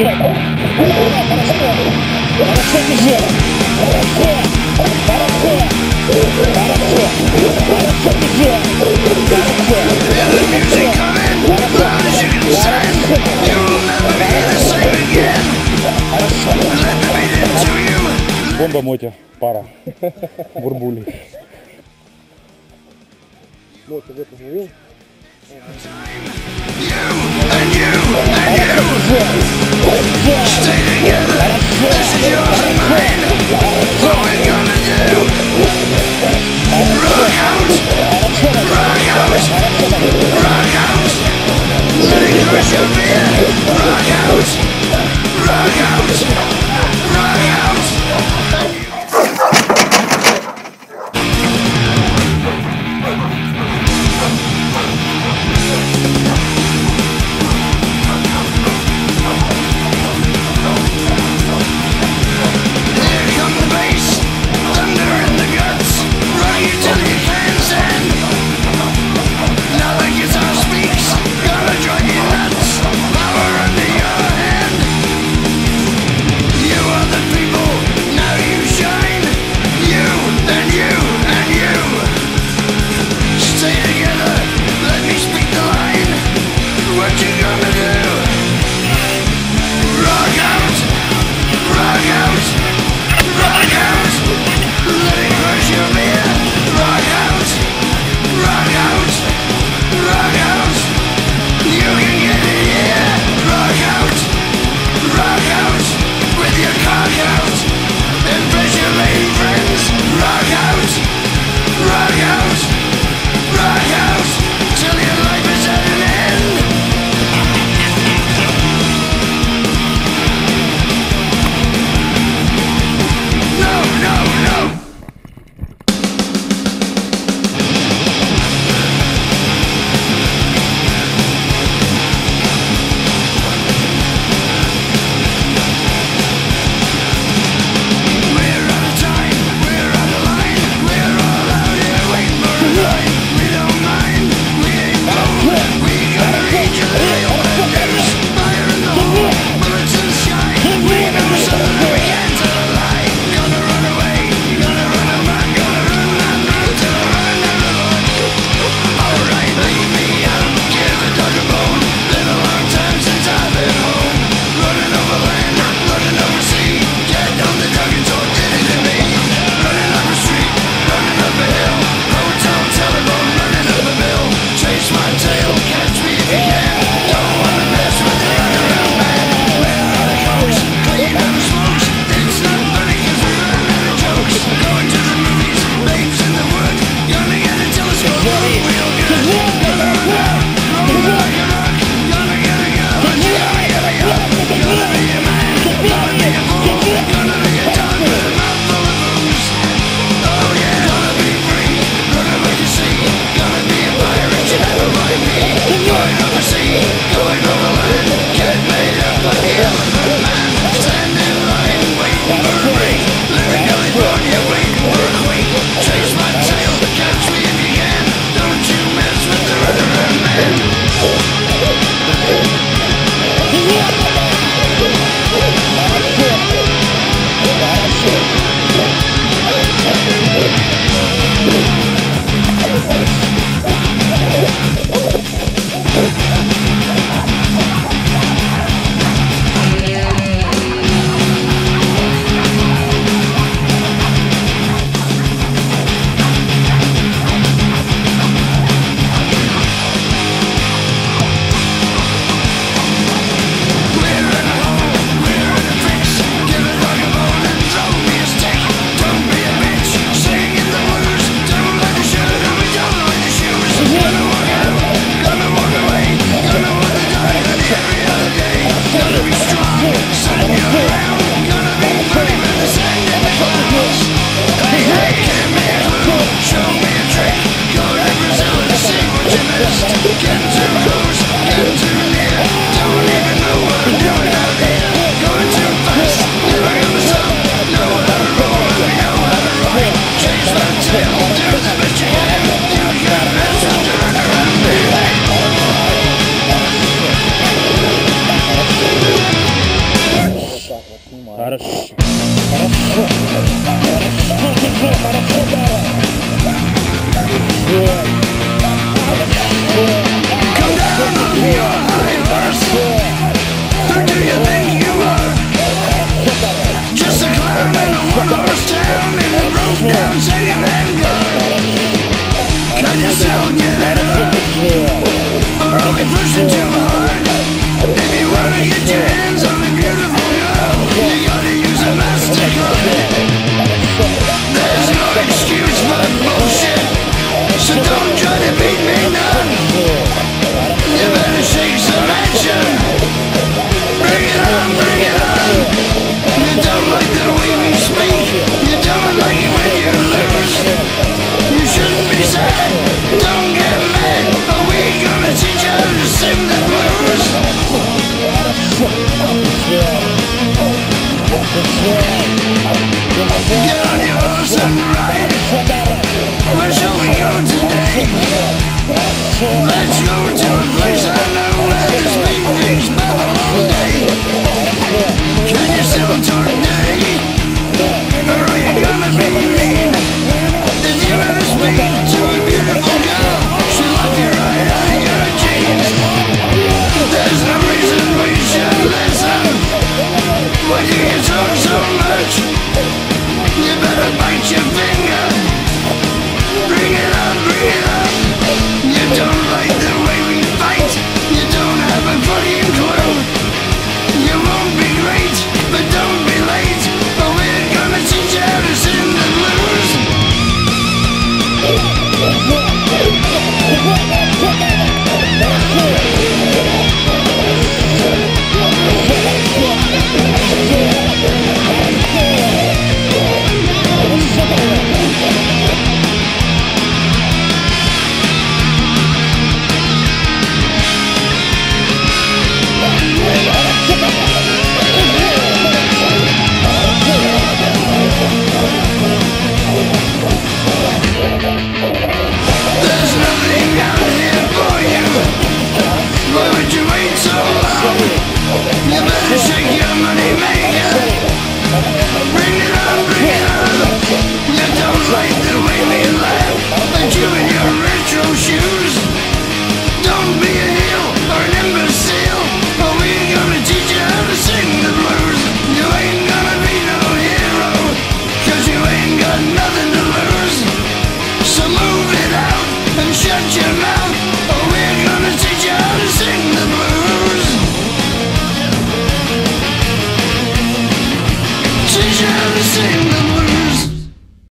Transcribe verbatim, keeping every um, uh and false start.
веку. Бомба Мотя, пара. Бурбули. Мотя, вот это живем. Come on. Хорошо. Хорошо. Хорошо. Let's go to a place I know where there's big things by the whole day. Can you still talk dirty? Or are you gonna be mean? Did you ever speak to a beautiful girl? She loved your eye and your jeans. There's no reason we should listen. When you talk so much, you better bite your finger. Bring it on, bring it on. You don't like the way we fight. You don't have a fucking clue. You won't be great, but don't be late. But we're gonna teach you how to sing the blues. Sing